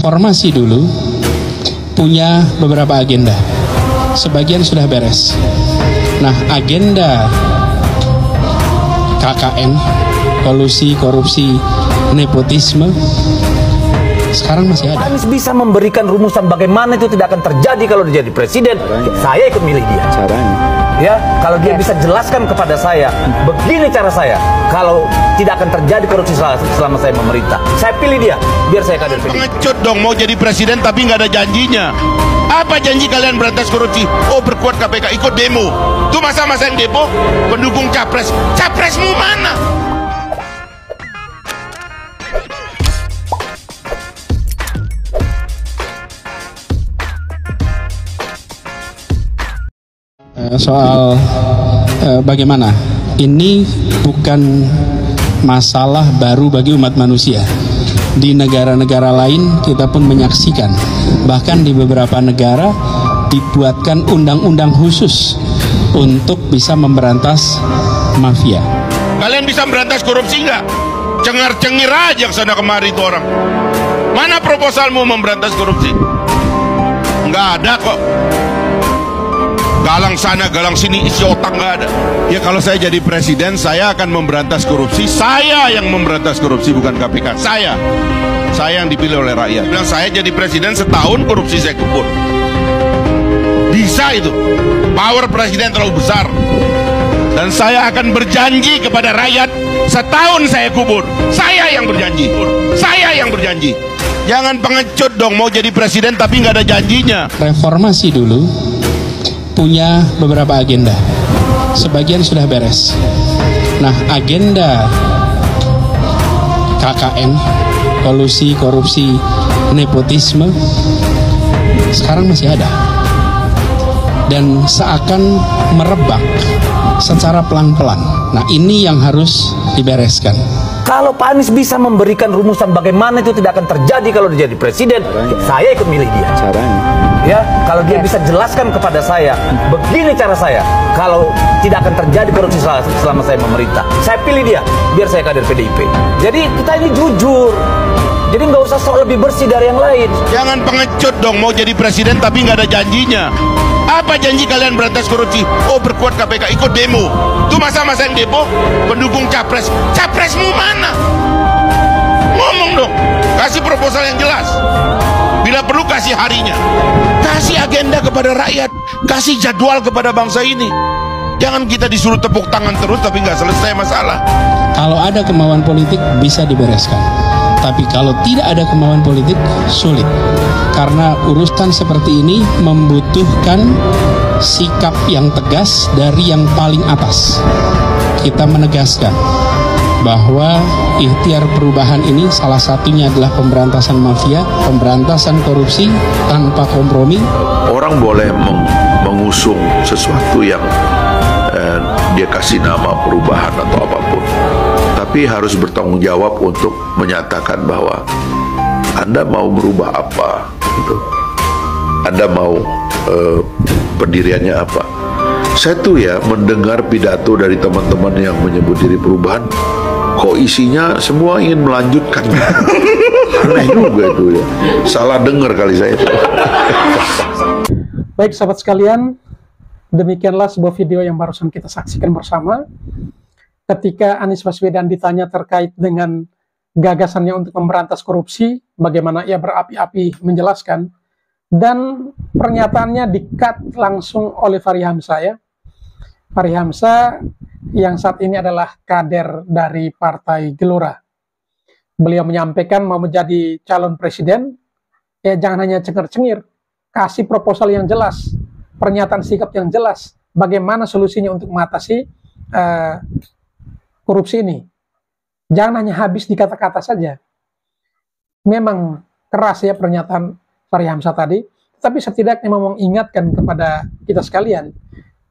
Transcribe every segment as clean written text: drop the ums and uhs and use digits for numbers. Formasi dulu punya beberapa agenda. Sebagian sudah beres. Nah, agenda KKN, kolusi, korupsi, nepotisme, sekarang masih ada. Anies bisa memberikan rumusan bagaimana itu tidak akan terjadi kalau dia jadi presiden. Caranya. Saya ikut milih dia. Caranya. Ya, kalau dia bisa jelaskan kepada saya, begini cara saya. Kalau tidak akan terjadi korupsi selama saya memerintah, saya pilih dia. Biar saya kader PDIP. Pengecut dong mau jadi presiden tapi nggak ada janjinya. Apa janji kalian berantas korupsi? Oh, berkuat KPK, ikut demo. Itu masa-masa yang demo pendukung capres. Capresmu mana? Soal bagaimana, ini bukan masalah baru bagi umat manusia. Di negara-negara lain kita pun menyaksikan, bahkan di beberapa negara dibuatkan undang-undang khusus untuk bisa memberantas mafia. Kalian bisa memberantas korupsi nggak? Cengar-cengir aja ke sana kemari itu orang. Mana proposalmu memberantas korupsi? Nggak ada kok. Galang sana, galang sini, isi otak nggak ada. Ya kalau saya jadi presiden, saya akan memberantas korupsi. Saya yang memberantas korupsi, bukan KPK. Saya yang dipilih oleh rakyat. Bilang saya jadi presiden setahun korupsi saya kebun. Bisa itu. Power presiden terlalu besar. Dan saya akan berjanji kepada rakyat setahun saya kubur. Saya yang berjanji. Saya yang berjanji. Jangan pengecut dong mau jadi presiden tapi nggak ada janjinya. Reformasi dulu punya beberapa agenda, sebagian sudah beres. Nah, agenda KKN, kolusi, korupsi, nepotisme, sekarang masih ada. Dan seakan merebak secara pelan-pelan. Nah, ini yang harus dibereskan. Kalau Pak Anies bisa memberikan rumusan bagaimana itu tidak akan terjadi kalau dia jadi presiden, saya ikut milih dia. Caranya. Ya, kalau dia bisa jelaskan kepada saya, begini cara saya. Kalau tidak akan terjadi korupsi selama saya memerintah, saya pilih dia. Biar saya kader PDIP. Jadi kita ini jujur. Jadi nggak usah sok lebih bersih dari yang lain. Jangan pengecut dong mau jadi presiden tapi nggak ada janjinya. Apa janji kalian berantas korupsi? Oh, berkuat KPK, ikut demo. Itu masa-masa yang demo pendukung capres. Capresmu mana? Ngomong dong. Kasih proposal yang jelas. Bila perlu kasih harinya. Kasih agenda kepada rakyat. Kasih jadwal kepada bangsa ini. Jangan kita disuruh tepuk tangan terus tapi nggak selesai masalah. Kalau ada kemauan politik bisa dibereskan. Tapi kalau tidak ada kemauan politik, sulit. Karena urusan seperti ini membutuhkan sikap yang tegas dari yang paling atas. Kita menegaskan bahwa ikhtiar perubahan ini salah satunya adalah pemberantasan mafia, pemberantasan korupsi tanpa kompromi. Orang boleh mengusung sesuatu yang dia kasih nama perubahan atau apapun. Tapi harus bertanggung jawab untuk menyatakan bahwa Anda mau merubah apa, gitu. Anda mau pendiriannya apa. Saya tuh ya mendengar pidato dari teman-teman yang menyebut diri perubahan, kok isinya semua ingin melanjutkan. Aneh juga itu ya. Salah dengar kali saya itu. Baik sahabat sekalian, demikianlah sebuah video yang barusan kita saksikan bersama. Ketika Anies Baswedan ditanya terkait dengan gagasannya untuk memberantas korupsi, bagaimana ia berapi-api menjelaskan, dan pernyataannya di-cut langsung oleh Fahri Hamzah ya. Fahri Hamzah yang saat ini adalah kader dari Partai Gelora. Beliau menyampaikan mau menjadi calon presiden, ya jangan hanya cengar-cengir, kasih proposal yang jelas, pernyataan sikap yang jelas, bagaimana solusinya untuk mengatasi korupsi ini. Jangan hanya habis di kata-kata saja. Memang keras ya pernyataan Fahri Hamzah tadi, tapi setidaknya memang ingatkan kepada kita sekalian.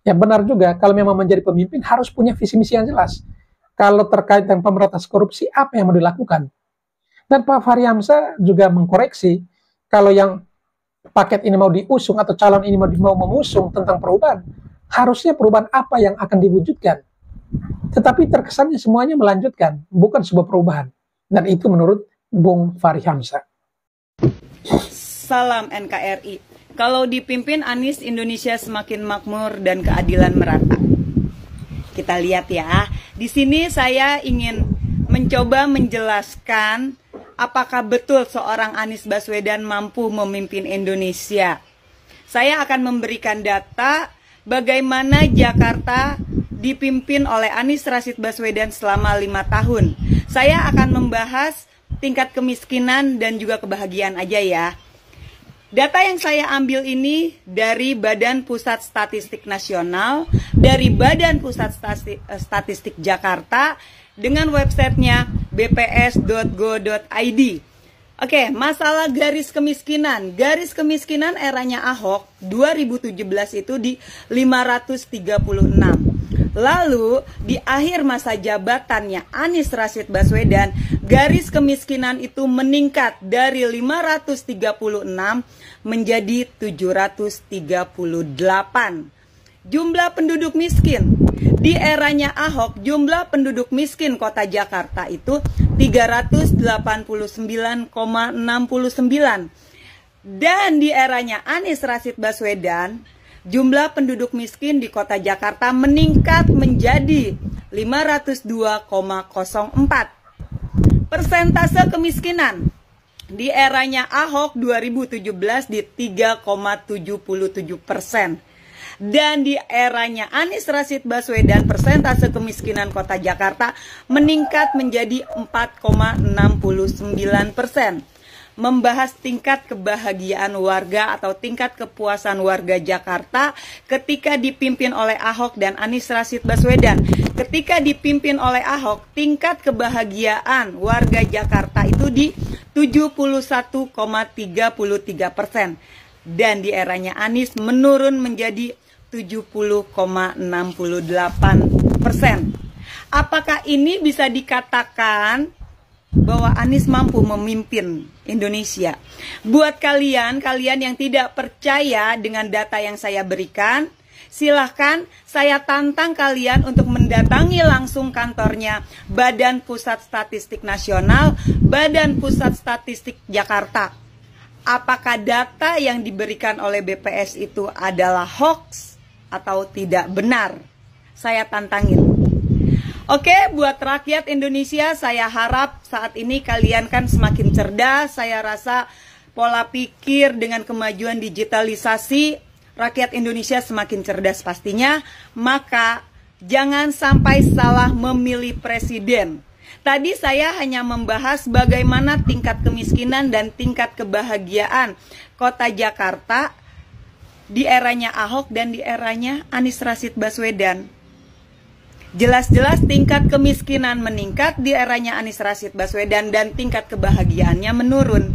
Ya benar juga, kalau memang menjadi pemimpin harus punya visi misi yang jelas. Kalau terkait dengan pemberantas korupsi, apa yang mau dilakukan? Dan Pak Fahri Hamzah juga mengkoreksi, kalau yang paket ini mau diusung atau calon ini mau mengusung tentang perubahan, harusnya perubahan apa yang akan diwujudkan? Tetapi terkesannya semuanya melanjutkan, bukan sebuah perubahan. Dan itu menurut Bung Fahri Hamzah. Salam NKRI. Kalau dipimpin Anies, Indonesia semakin makmur dan keadilan merata. Kita lihat ya. Di sini saya ingin mencoba menjelaskan apakah betul seorang Anies Baswedan mampu memimpin Indonesia. Saya akan memberikan data bagaimana Jakarta dipimpin oleh Anies Rasyid Baswedan selama 5 tahun. Saya akan membahas tingkat kemiskinan dan juga kebahagiaan aja ya. Data yang saya ambil ini dari Badan Pusat Statistik Nasional, dari Badan Pusat Statistik Jakarta, dengan websitenya bps.go.id. Oke, masalah garis kemiskinan. Garis kemiskinan eranya Ahok 2017 itu di 536. Lalu di akhir masa jabatannya Anies Rasyid Baswedan, garis kemiskinan itu meningkat dari 536 menjadi 738. Jumlah penduduk miskin. Di eranya Ahok, jumlah penduduk miskin kota Jakarta itu 389,69. Dan di eranya Anies Rasyid Baswedan, jumlah penduduk miskin di kota Jakarta meningkat menjadi 502,04. Persentase kemiskinan di eranya Ahok 2017 di 3,77%. Dan di eranya Anies Rasyid Baswedan, persentase kemiskinan kota Jakarta meningkat menjadi 4,69%. Membahas tingkat kebahagiaan warga atau tingkat kepuasan warga Jakarta ketika dipimpin oleh Ahok dan Anies Rasyid Baswedan. Ketika dipimpin oleh Ahok, tingkat kebahagiaan warga Jakarta itu di 71,33%. Dan di eranya Anies menurun menjadi 70,68%. Apakah ini bisa dikatakan bahwa Anies mampu memimpin Indonesia? Buat kalian yang tidak percaya dengan data yang saya berikan, silahkan saya tantang kalian untuk mendatangi langsung kantornya Badan Pusat Statistik Nasional, Badan Pusat Statistik Jakarta. Apakah data yang diberikan oleh BPS itu adalah hoax atau tidak benar? Saya tantangin. Oke, buat rakyat Indonesia, saya harap saat ini kalian kan semakin cerdas. Saya rasa pola pikir dengan kemajuan digitalisasi, rakyat Indonesia semakin cerdas pastinya, maka jangan sampai salah memilih presiden. Tadi saya hanya membahas bagaimana tingkat kemiskinan dan tingkat kebahagiaan kota Jakarta di eranya Ahok dan di eranya Anies Rasyid Baswedan. Jelas-jelas tingkat kemiskinan meningkat di eranya Anies Rasyid Baswedan dan tingkat kebahagiaannya menurun.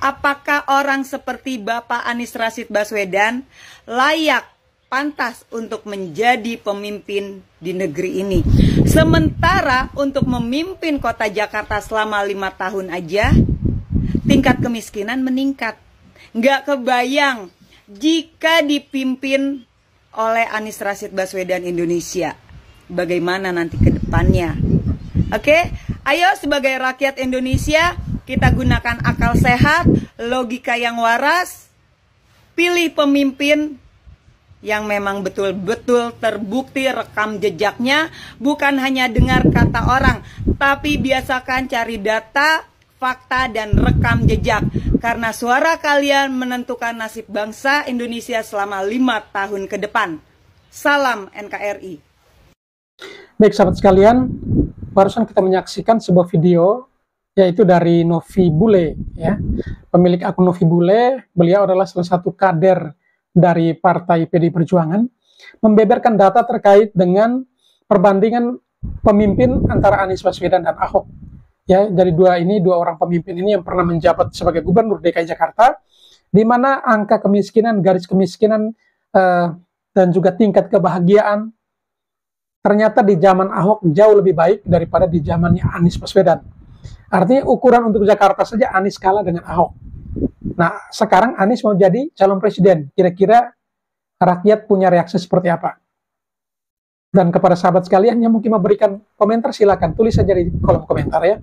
Apakah orang seperti Bapak Anies Rasyid Baswedan layak, pantas untuk menjadi pemimpin di negeri ini? Sementara untuk memimpin kota Jakarta selama 5 tahun aja, tingkat kemiskinan meningkat. Nggak kebayang jika dipimpin oleh Anies Rasyid Baswedan Indonesia, bagaimana nanti ke depannya. Oke, ayo sebagai rakyat Indonesia, kita gunakan akal sehat, logika yang waras, pilih pemimpin yang memang betul-betul terbukti rekam jejaknya, bukan hanya dengar kata orang, tapi biasakan cari data, fakta, dan rekam jejak. Karena suara kalian menentukan nasib bangsa Indonesia selama 5 tahun ke depan. Salam NKRI. Baik sahabat sekalian, barusan kita menyaksikan sebuah video, yaitu dari Novi Bule, ya. Pemilik akun Novi Bule, beliau adalah salah satu kader dari Partai PD Perjuangan, membeberkan data terkait dengan perbandingan pemimpin antara Anies Baswedan dan Ahok. Ya, dari dua orang pemimpin ini yang pernah menjabat sebagai Gubernur DKI Jakarta, di mana angka kemiskinan, garis kemiskinan, dan juga tingkat kebahagiaan ternyata di zaman Ahok jauh lebih baik daripada di zamannya Anies Baswedan. Artinya ukuran untuk Jakarta saja Anies kalah dengan Ahok. Nah, sekarang Anies mau jadi calon presiden. Kira-kira rakyat punya reaksi seperti apa? Dan kepada sahabat sekalian yang mungkin memberikan komentar, silakan tulis saja di kolom komentar ya.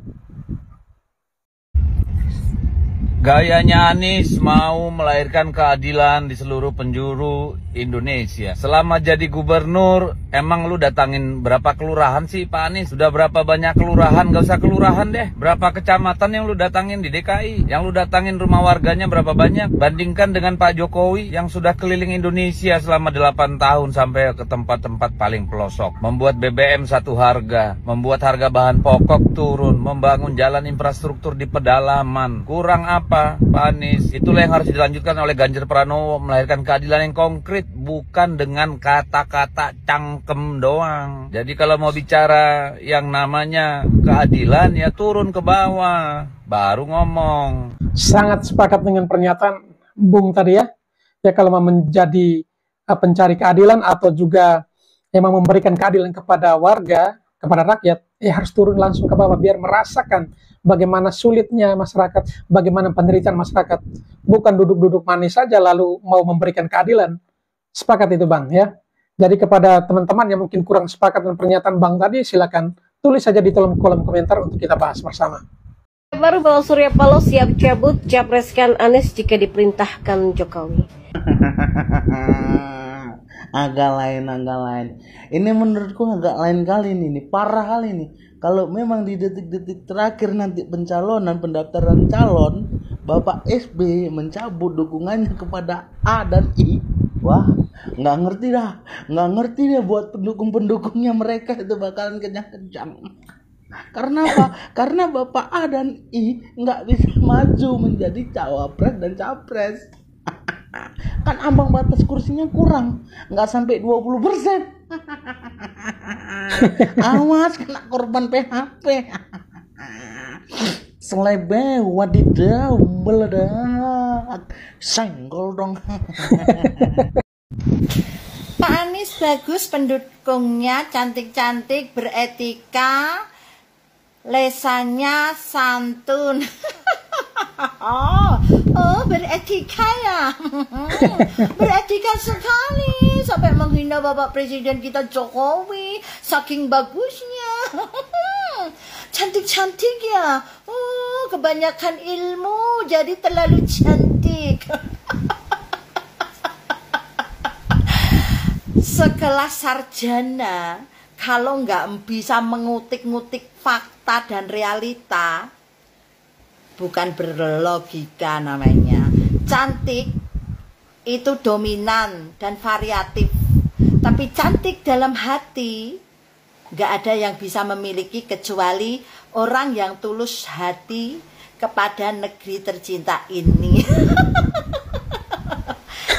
Gayanya Anies mau melahirkan keadilan di seluruh penjuru Indonesia. Selama jadi gubernur, emang lu datangin berapa kelurahan sih Pak Anies? Sudah berapa banyak kelurahan? Gak usah kelurahan deh. Berapa kecamatan yang lu datangin di DKI? Yang lu datangin rumah warganya berapa banyak? Bandingkan dengan Pak Jokowi yang sudah keliling Indonesia selama 8 tahun sampai ke tempat-tempat paling pelosok. Membuat BBM satu harga, membuat harga bahan pokok turun, membangun jalan infrastruktur di pedalaman. Kurang apa? Pak Anies, itulah yang harus dilanjutkan oleh Ganjar Pranowo, melahirkan keadilan yang konkret, bukan dengan kata-kata cangkem doang. Jadi kalau mau bicara yang namanya keadilan, ya turun ke bawah, baru ngomong. Sangat sepakat dengan pernyataan Bung tadi ya, ya kalau mau menjadi pencari keadilan atau juga memang memberikan keadilan kepada warga, kepada rakyat, harus turun langsung ke bawah biar merasakan bagaimana sulitnya masyarakat, bagaimana penderitaan masyarakat. Bukan duduk-duduk manis saja lalu mau memberikan keadilan. Sepakat itu Bang ya. Jadi kepada teman-teman yang mungkin kurang sepakat dengan pernyataan Bang tadi, silakan tulis saja di kolom komentar untuk kita bahas bersama. Baru bahwa Surya Paloh siap cabut capreskan Anies jika diperintahkan Jokowi. Agak lain. Ini menurutku agak lain kali ini, parah kali ini. Kalau memang di detik-detik terakhir nanti pencalonan, pendaftaran calon, Bapak SB mencabut dukungannya kepada A dan I, wah, nggak ngerti dah buat pendukung-pendukungnya mereka itu bakalan kencang-kencang. Karena apa? Karena Bapak A dan I nggak bisa maju menjadi cawapres dan capres. Kan ambang batas kursinya kurang, nggak sampai 20%. Awas kena korban PHP. Selebeh wadidaw meledak, senggol dong. Pak Anies bagus, pendukungnya cantik-cantik, beretika, lesannya santun. Oh, beretika ya. Beretika sekali sampai menghina Bapak Presiden kita Jokowi, saking bagusnya. Cantik-cantik ya. Kebanyakan ilmu jadi terlalu cantik. Sekelas sarjana kalau nggak bisa mengutik-ngutik fakta dan realita, bukan berlogika namanya. Cantik itu dominan dan variatif, tapi cantik dalam hati nggak ada yang bisa memiliki kecuali orang yang tulus hati kepada negeri tercinta ini.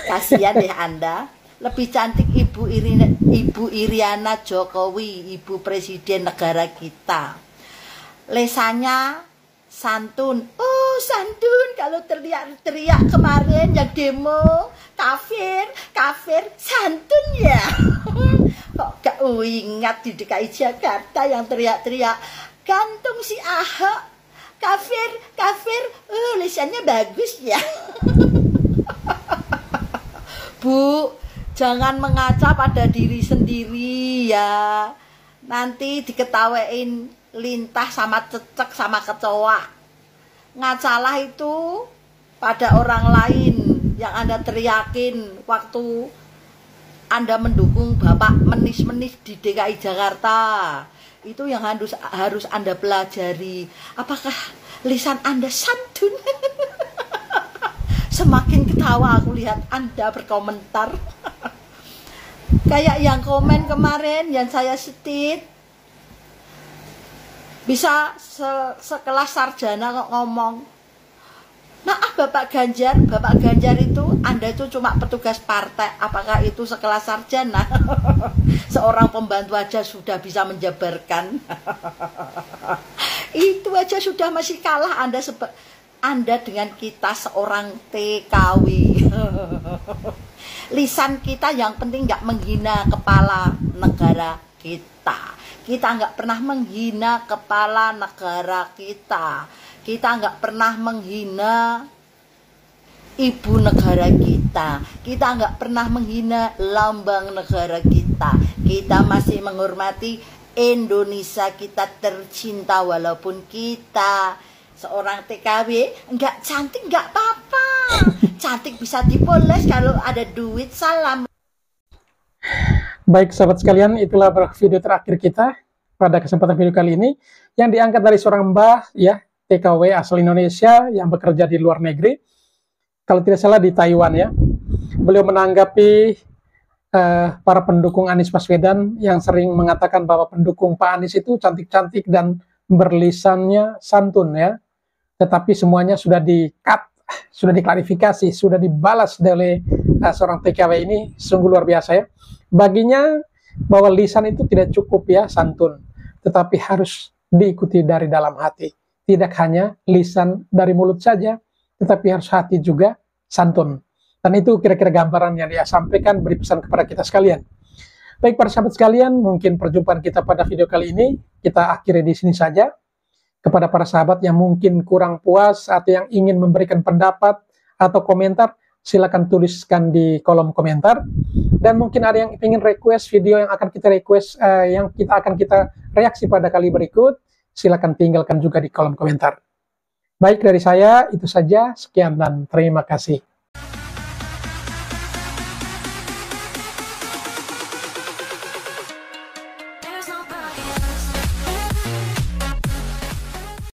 Kasihan deh Anda. Lebih cantik Ibu Iriana Jokowi, Ibu Presiden negara kita. Lesanya santun, santun kalau teriak-teriak kemarin yang demo, kafir, santun ya. Kok gak ingat di DKI Jakarta yang teriak-teriak, gantung si Ahok, kafir, lisannya bagus ya. Bu, jangan mengaca pada diri sendiri ya. Nanti diketawain lintah sama cecek sama kecoa. Ngacalah itu pada orang lain yang Anda teriakin waktu Anda mendukung Bapak menis-menis di DKI Jakarta. Itu yang harus Anda pelajari. Apakah lisan Anda santun? Semakin ketawa aku lihat Anda berkomentar. Kayak yang komen kemarin yang saya setit, bisa sekelas sarjana kok ngomong, maaf Bapak Ganjar itu Anda itu cuma petugas partai, apakah itu sekelas sarjana? Seorang pembantu aja sudah bisa menjabarkan. Itu aja sudah masih kalah Anda dengan kita seorang TKW. Lisan kita yang penting nggak menghina kepala negara kita. Kita nggak pernah menghina kepala negara kita. Kita nggak pernah menghina ibu negara kita. Kita nggak pernah menghina lambang negara kita. Kita masih menghormati Indonesia kita tercinta walaupun kita seorang TKW, enggak cantik enggak apa-apa. Cantik bisa dipoles kalau ada duit. Salam. Baik sahabat sekalian, itulah video terakhir kita pada kesempatan video kali ini yang diangkat dari seorang mbah ya, TKW asal Indonesia yang bekerja di luar negeri. Kalau tidak salah di Taiwan ya. Beliau menanggapi para pendukung Anies Baswedan yang sering mengatakan bahwa pendukung Pak Anies itu cantik-cantik dan berlisannya santun ya. Tetapi semuanya sudah di-cut, sudah diklarifikasi, sudah dibalas dari seorang TKW ini. Sungguh luar biasa ya. Baginya bahwa lisan itu tidak cukup ya, santun, tetapi harus diikuti dari dalam hati. Tidak hanya lisan dari mulut saja, tetapi harus hati juga santun. Dan itu kira-kira gambaran yang dia sampaikan, beri pesan kepada kita sekalian. Baik para sahabat sekalian, mungkin perjumpaan kita pada video kali ini kita akhiri di sini saja. Kepada para sahabat yang mungkin kurang puas atau yang ingin memberikan pendapat atau komentar, silakan tuliskan di kolom komentar. Dan mungkin ada yang ingin request video yang akan kita request, yang akan kita reaksi pada kali berikut, silakan tinggalkan juga di kolom komentar. Baik dari saya, itu saja. Sekian dan terima kasih.